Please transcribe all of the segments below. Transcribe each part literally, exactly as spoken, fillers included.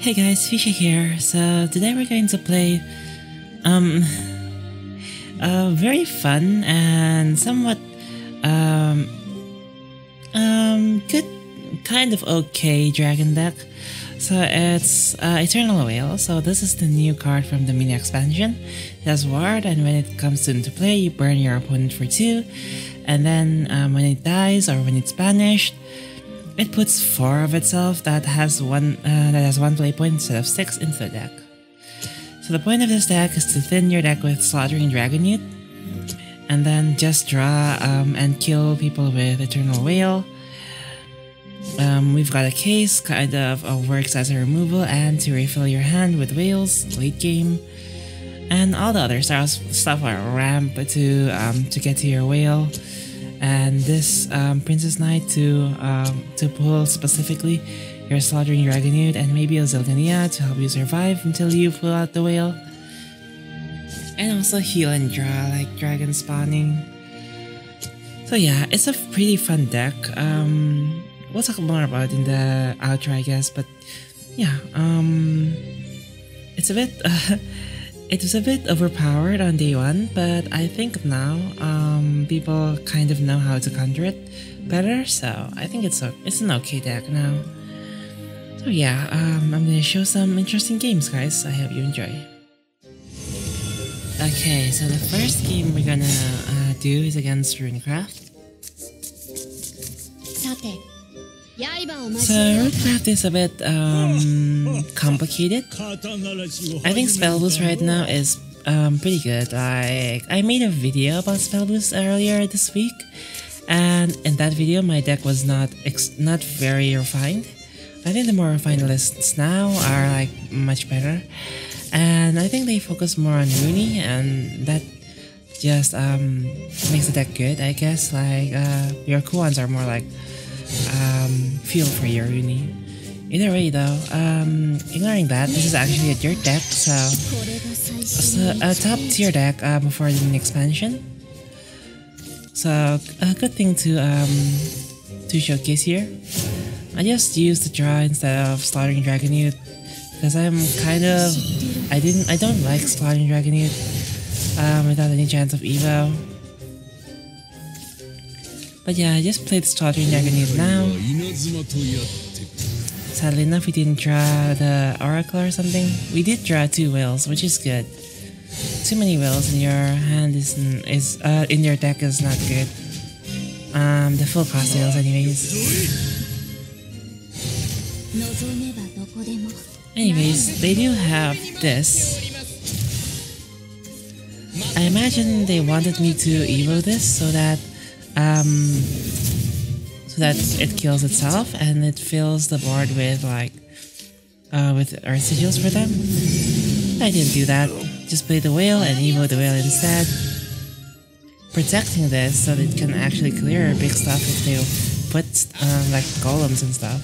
Hey guys, Fisha here. So today we're going to play um, a very fun and somewhat um, um, good, kind of okay dragon deck. So it's uh, Eternal Whale. So this is the new card from the mini expansion. It has ward, and when it comes into play, you burn your opponent for two. And then um, when it dies or when it's banished, it puts four of itself that has one uh, that has one play point instead of six into the deck. So the point of this deck is to thin your deck with Slaughtering Dragonewt, and then just draw um, and kill people with Eternal Whale. Um, we've got a case, kind of uh, works as a removal and to refill your hand with whales late game, and all the other stuff are ramp to um, to get to your whale. And this um, Princess Knight to um, to pull specifically your Slaughtering Dragonude and maybe a Zilgania to help you survive until you pull out the whale. And also heal and draw like Dragon Spawning. So yeah, it's a pretty fun deck. Um, we'll talk more about it in the outro, I guess. But yeah, um, it's a bit uh, it was a bit overpowered on day one, but I think now um, people kind of know how to counter it better, so I think it's a, it's an okay deck now. So yeah, um, I'm gonna show some interesting games, guys. I hope you enjoy. Okay, so the first game we're gonna uh, do is against Runecraft. So Runecraft is a bit um, complicated. I think Spellboost right now is um, pretty good. Like, I made a video about Spellboost earlier this week, and in that video my deck was not ex not very refined. I think the more refined lists now are like much better, and I think they focus more on Rooney, and that just um, makes the deck good, I guess. Like uh, your Kuans are more like Um, feel for your uni. Either way though, um, ignoring that, this is actually a dirt deck, so, so a top tier deck uh, before the expansion. So a good thing to um, to showcase here. I just used the draw instead of Slaughtering Dragonewt because I'm kind of I didn't I don't like Slaughtering Dragonewt um, without any chance of Evo. But yeah, I just played Slaughtering Dragonewt now. Sadly enough, we didn't draw the Oracle or something. We did draw two whales, which is good. Too many whales in your hand is is uh, in your deck is not good. Um, the full cost whales, anyways. Anyways, they do have this. I imagine they wanted me to Evo this so that. Um, so that it kills itself and it fills the board with like uh, with earth sigils for them. I didn't do that. Just play the whale and evo the whale instead, protecting this so that it can actually clear big stuff if they put um, like golems and stuff.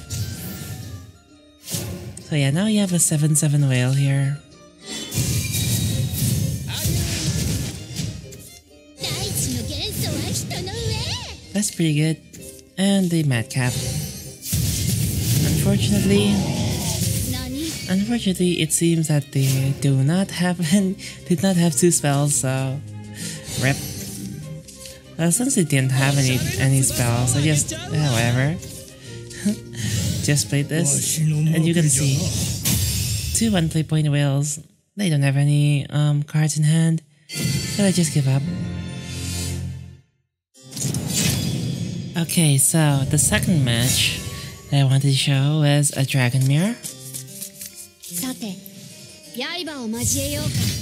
So yeah, now you have a seven seven whale here. That's pretty good. And the madcap. Unfortunately, unfortunately, it seems that they do not have did not have two spells. So, rip. Well, since they didn't have any any spells, I just yeah, whatever. Just played this, and you can see two one play point whales. They don't have any um cards in hand, so I just give up. Okay, so the second match that I wanted to show is a Dragon Mirror.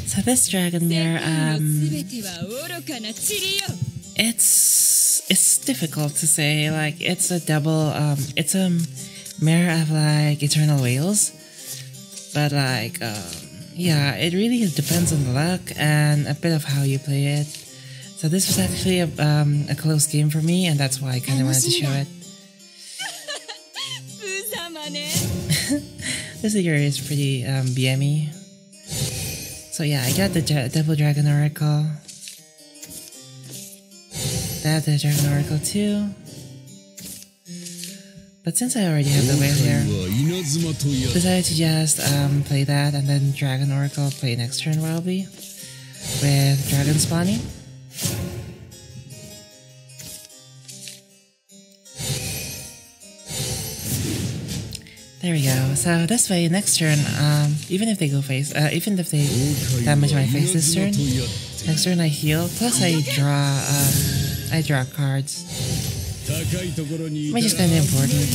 So this Dragon Mirror, um, it's it's difficult to say. Like it's a double, um, it's a mirror of like Eternal Wheels, but like um, yeah, it really depends on the luck and a bit of how you play it. So this was actually a, um, a close game for me, and that's why I kind of wanted to show it. This figure is pretty um, B M E. So yeah, I got the J Devil Dragon Oracle. That the Dragon Oracle too. But since I already have the whale here, decided to just um, play that and then Dragon Oracle play next turn probably with Dragon Spawning. There we go. So this way, next turn, um, even if they go face, uh, even if they damage my face this turn, next turn I heal. Plus I draw, um, I draw cards, which is kind of important.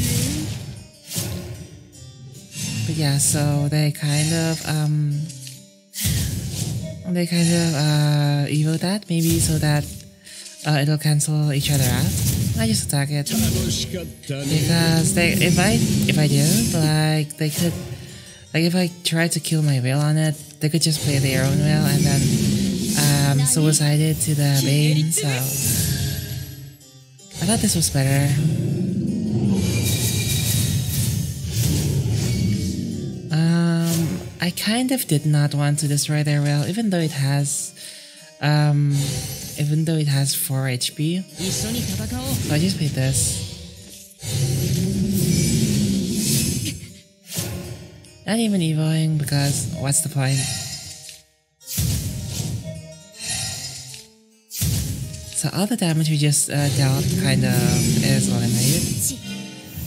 But yeah, so they kind of, um, they kind of uh, evo that maybe so that uh, it'll cancel each other out. I just attack it because they, if I if I do, like they could, like if I try to kill my whale on it, they could just play their own whale and then um, suicided to the bane. So I thought this was better. Um, I kind of did not want to destroy their whale, even though it has. Um, even though it has four H P, so I just played this. Not even evoing because what's the point? So all the damage we just uh, dealt kind of is eliminated.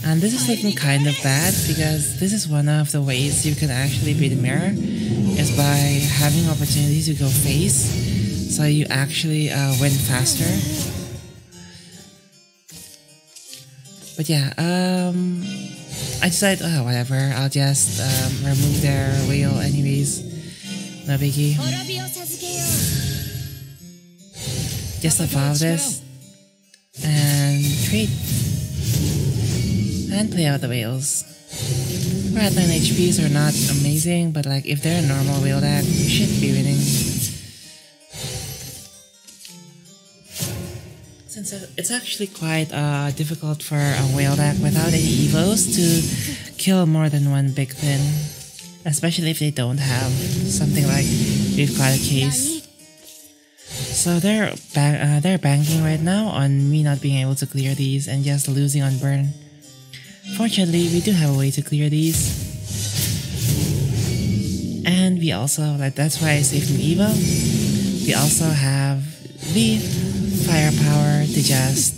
And this is looking kind of bad because this is one of the ways you can actually beat the mirror, is by having opportunities to go face. So you actually uh, win faster. But yeah, um, I decided, oh, whatever, I'll just um, remove their wheel anyways. No biggie. Just evolve this and create and play out the whales. We're at nine H P, so not amazing, but like if they're a normal whale deck, you should be winning. Since it's actually quite uh, difficult for a whale deck without any evos to kill more than one big pin, especially if they don't have something like we've got a case. So they're ba uh, they're banking right now on me not being able to clear these and just losing on burn. Fortunately, we do have a way to clear these, and we also like that's why I saved an evo. We also have the firepower to just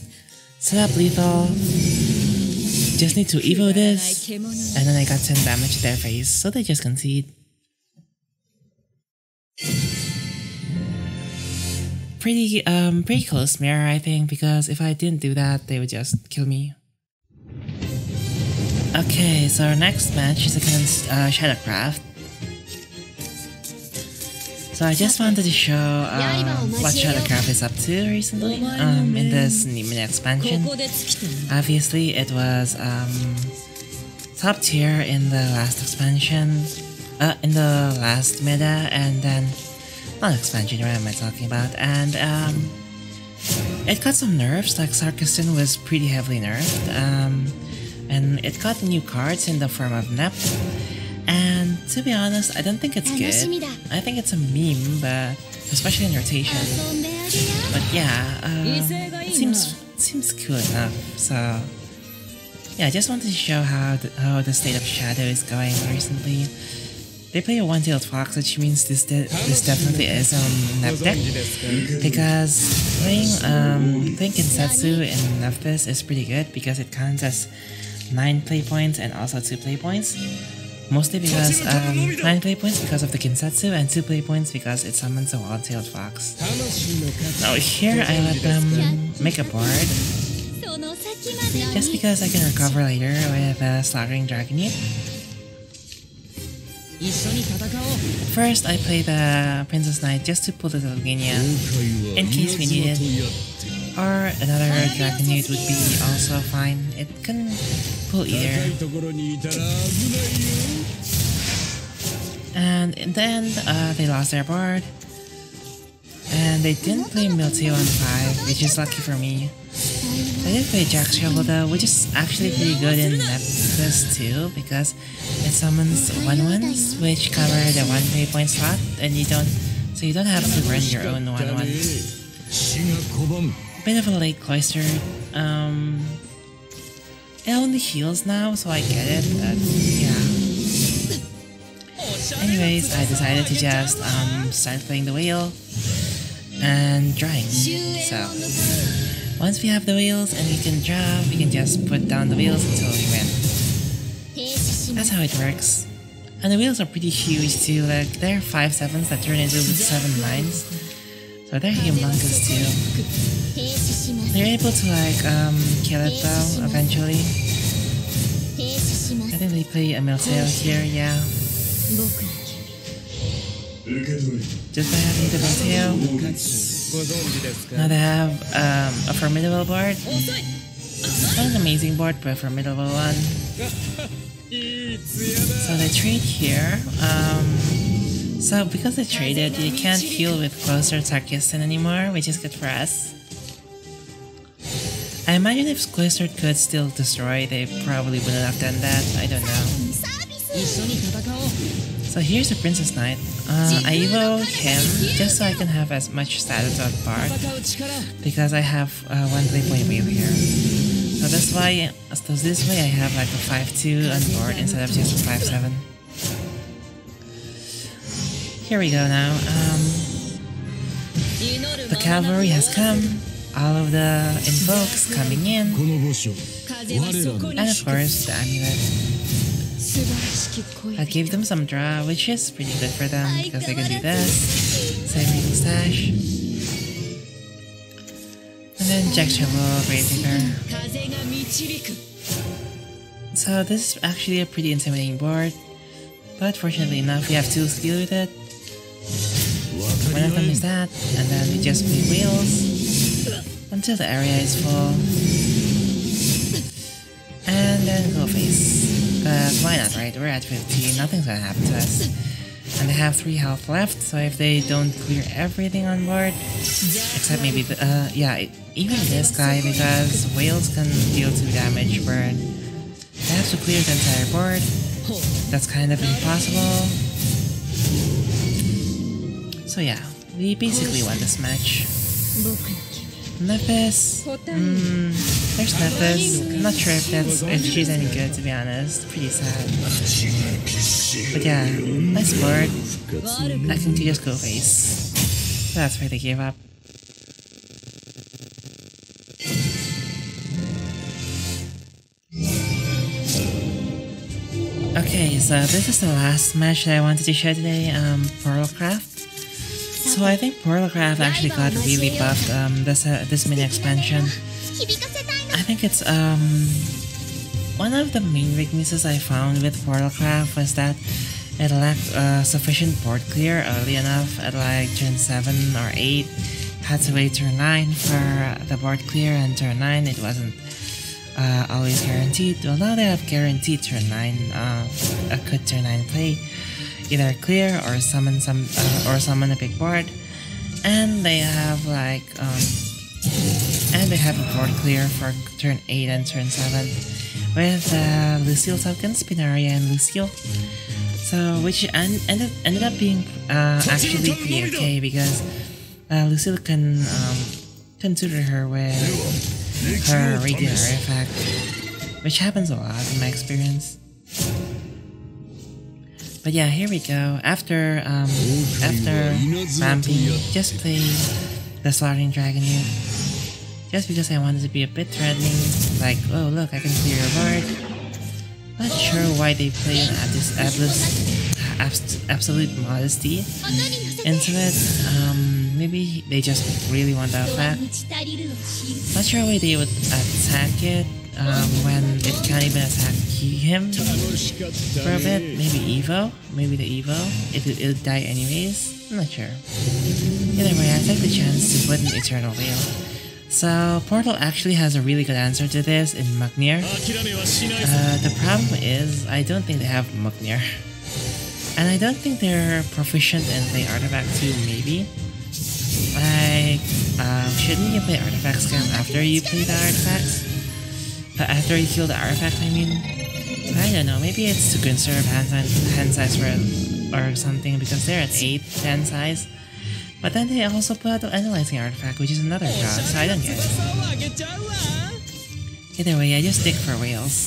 set up lethal. Just need to evo this, and then I got ten damage to their face, so they just concede. Pretty um pretty close mirror, I think, because if I didn't do that, they would just kill me. Okay, so our next match is against uh, Shadowcraft. So I just wanted to show uh, what Shadowcraft is up to recently um, in this mini expansion. Obviously, it was um, top tier in the last expansion, uh, in the last meta, and then not expansion. What am I talking about? And um, it got some nerfs. Like Sarkaston was pretty heavily nerfed, um, and it got new cards in the form of Nephthys. And to be honest, I don't think it's good. I think it's a meme, but especially in rotation. But yeah, uh, it seems it seems cool enough. So yeah, I just wanted to show how the, how the state of Shadow is going recently. They play a one-tailed fox, which means this de this definitely is um Nep deck, because playing um playing Kinsetsu in Nephthys is pretty good because it counts as nine play points and also two play points. Mostly because um, nine play points because of the Kinsetsu and two play points because it summons a wild-tailed fox. Now here I let them make a board, just because I can recover later with uh, Slaughtering Dragonewt. First I play the Princess Knight just to pull the Telgenia in case we need it, or another Dragonute would be also fine. It can pull either. And in the end, uh, they lost their board, and they didn't play Milteo on five, which is lucky for me. They did play Jack Travel though, which is actually pretty good in Nephthys too, because it summons one ones, which cover the one play point slot, and you don't, so you don't have to run your own one one. Bit of a late Cloister. Um, it only heals now, so I get it, but yeah. Anyways, I decided to just um, start playing the wheel and drawing. So, once we have the wheels and we can draw, we can just put down the wheels until we win. That's how it works. And the wheels are pretty huge too, like there are five sevens that turn into seven nines. So they're humongous too. They're able to like um, kill it though, eventually. I think they play a Milteo here, yeah. Just by having the Milteo, now they have um, a formidable board. Not an amazing board, but a formidable one. So they trade here. Um, so because they traded, you can't heal with Cloister Tarkisten anymore, which is good for us. I imagine if Cloister could still destroy, they probably wouldn't have done that. I don't know. So here's the Princess Knight. Uh, I evo him just so I can have as much status on part, because I have uh, one play point wheel here. So that's why, so this way I have like a five two on board instead of just a five seven. Here we go now. Um, the cavalry has come, all of the invokes coming in, and of course the amulet. I gave them some draw, which is pretty good for them because they can do this, saving stash. And Jack Travel, Grave Maker. So this is actually a pretty intimidating board, but fortunately enough we have two to deal with it. One of them is that, and then we just play wheels until the area is full. And then go face. But why not, right? We're at fifteen, nothing's gonna happen to us. And they have three health left, so if they don't clear everything on board, except maybe the, uh, yeah, it, even this guy, because whales can deal two damage, but they have to clear the entire board. That's kind of impossible. So yeah, we basically won this match. Nephthys, mm, there's Nephthys, not sure if that's if she's any good to be honest, pretty sad. But yeah, nice board, I think you just go face. That's why they gave up. Okay, so this is the last match that I wanted to show today, um, Portalcraft. So I think Portalcraft actually got really buffed um, this uh, this mini expansion. I think it's um one of the main weaknesses I found with Portalcraft was that it lacked uh, sufficient board clear early enough at like turn seven or eight. Had to wait turn nine for the board clear, and turn nine it wasn't uh, always guaranteed. Well, now they have guaranteed turn nine, uh, a good turn nine play. Either clear or summon some uh, or summon a big board, and they have like um, and they have a board clear for turn eight and turn seven with uh, Lucille tokens, Pinaria and Lucille. So which en ended ended up being uh, actually pretty okay because uh, Lucille can um, can tutor her with her radiant artifact, which happens a lot in my experience. But yeah, here we go. After, um, after vamping, just play the Slaughtering Dragonewt. Just because I wanted to be a bit threatening, like, oh look, I can clear your board. Not sure why they play an absolute, absolute modesty into it. Um, maybe they just really want the effect. Not sure why they would attack it. Um, when it can't even attack him for a bit, maybe Evo, maybe the Evo, if it, it'll die anyways, I'm not sure. Either way, I took the chance to put an Eternal Wheel. So, Portal actually has a really good answer to this in Mugnir. Uh, the problem is, I don't think they have Mugnir. And I don't think they're proficient in play artifact too, maybe. Like, um, shouldn't you play artifacts after you play the artifacts? Uh, after you kill the artifact, I mean, I don't know, maybe it's to conserve hand size, hand size for, or something, because they're at eight hand size. But then they also put out Analyzing Artifact, which is another draw, so I don't get it. Either way, I just dig for whales.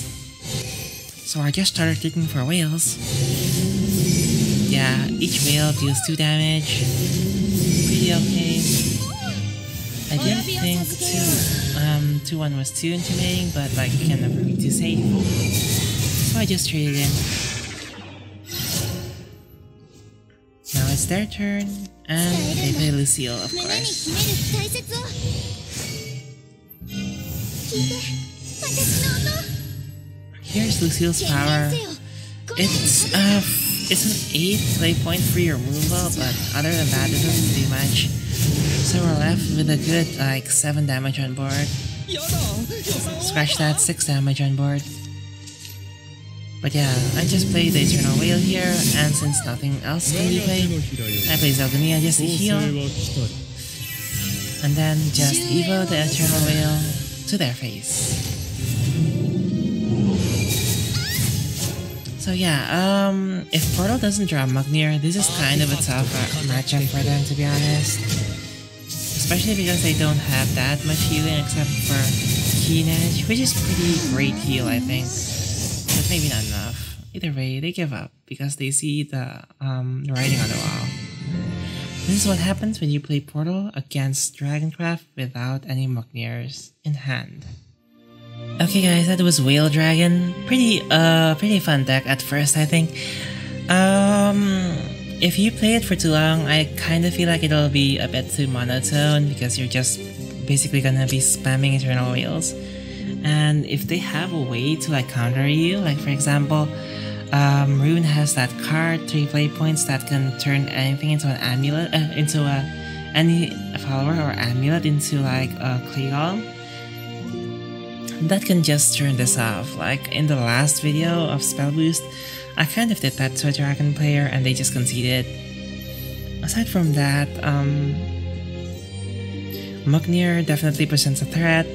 So I just started digging for whales. yeah, each whale deals two damage. Pretty okay. I didn't think two, um, two one was too intimidating, but like you can never be too safe. So I just traded in. Now it's their turn, and they play Lucille, of course. Here's Lucille's power. It's uh, it's an eight play point free removal, but other than that, it doesn't do much. So we're left with a good like seven damage on board. Scratch that, six damage on board. But yeah, I just played the Eternal Whale here, and since nothing else can be played, I play Zilgania just to heal, and then just evo the Eternal Whale to their face. So yeah, um, if Portal doesn't draw Mugnir, this is kind of a tough matchup for them, to be honest. Especially because they don't have that much healing except for Keenedge, which is pretty great heal, I think. But maybe not enough. Either way, they give up because they see the um, writing on the wall. This is what happens when you play Portal against Dragoncraft without any Mugnirs in hand. Okay guys, that was Whale Dragon. Pretty uh pretty fun deck at first, I think. Um if you play it for too long, I kinda feel like it'll be a bit too monotone because you're just basically gonna be spamming Eternal Wheels. And if they have a way to like counter you, like for example, um Rune has that card, three play points that can turn anything into an amulet, uh, into a any follower or amulet into like a Clay Golem. That can just turn this off. Like in the last video of Spellboost, I kind of did that to a dragon player and they just conceded. Aside from that, um, Mugnir definitely presents a threat,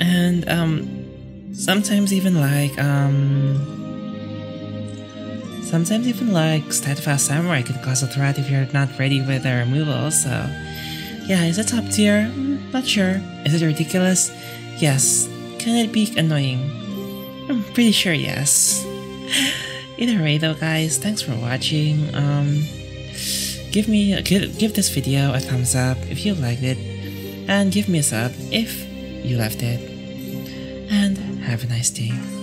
and um, sometimes even like um, sometimes even like Steadfast Samurai can cause a threat if you're not ready with the removal. So yeah, is it top tier? Not sure. Is it ridiculous? Yes. Can it be annoying? I'm pretty sure yes. Either way though guys, thanks for watching. Um, give me a, give, give this video a thumbs up if you liked it, and give me a sub if you loved it, and have a nice day.